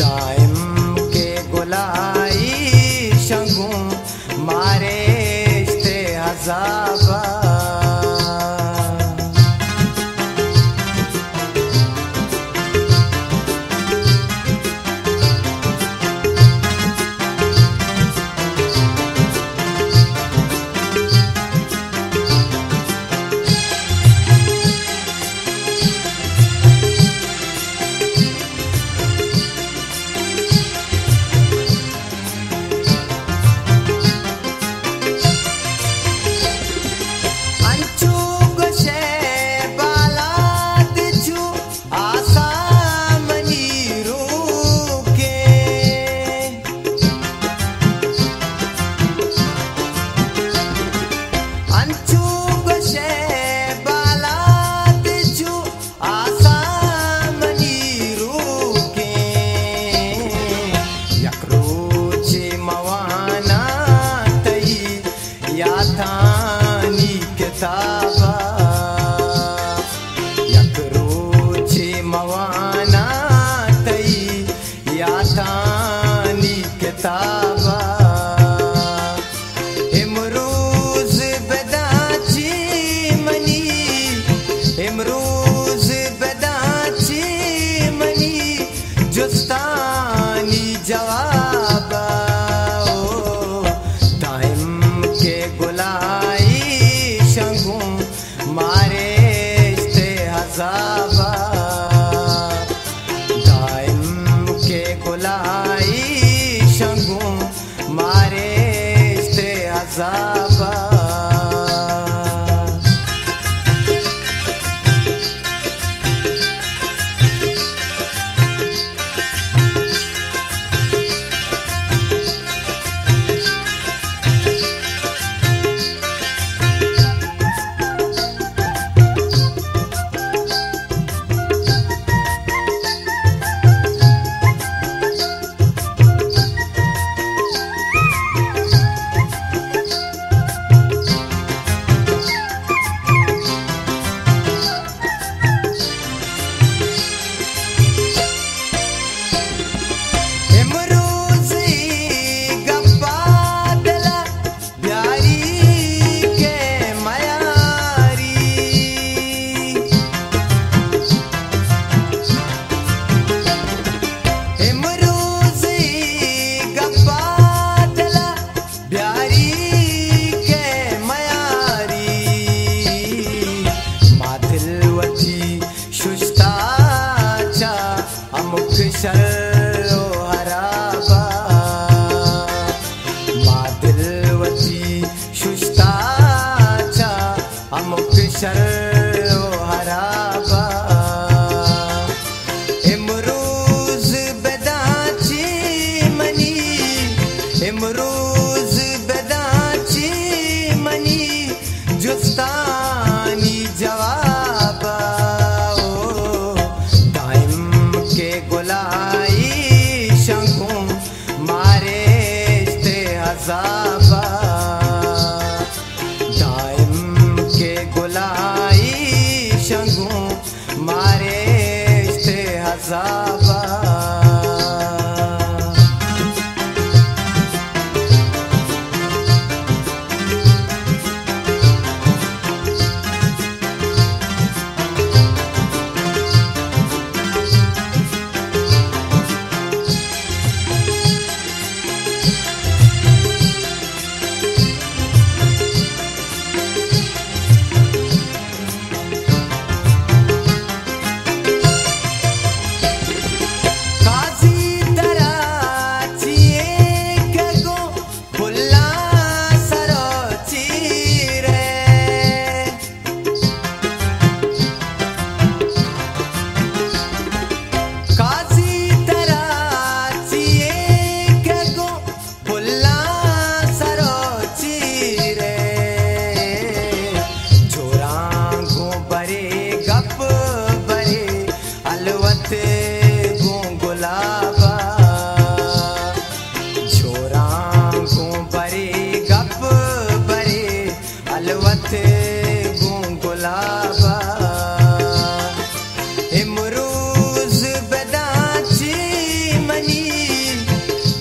दायम के गुलाई शंगू मारे इस्ते अजाबा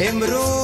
इमरू।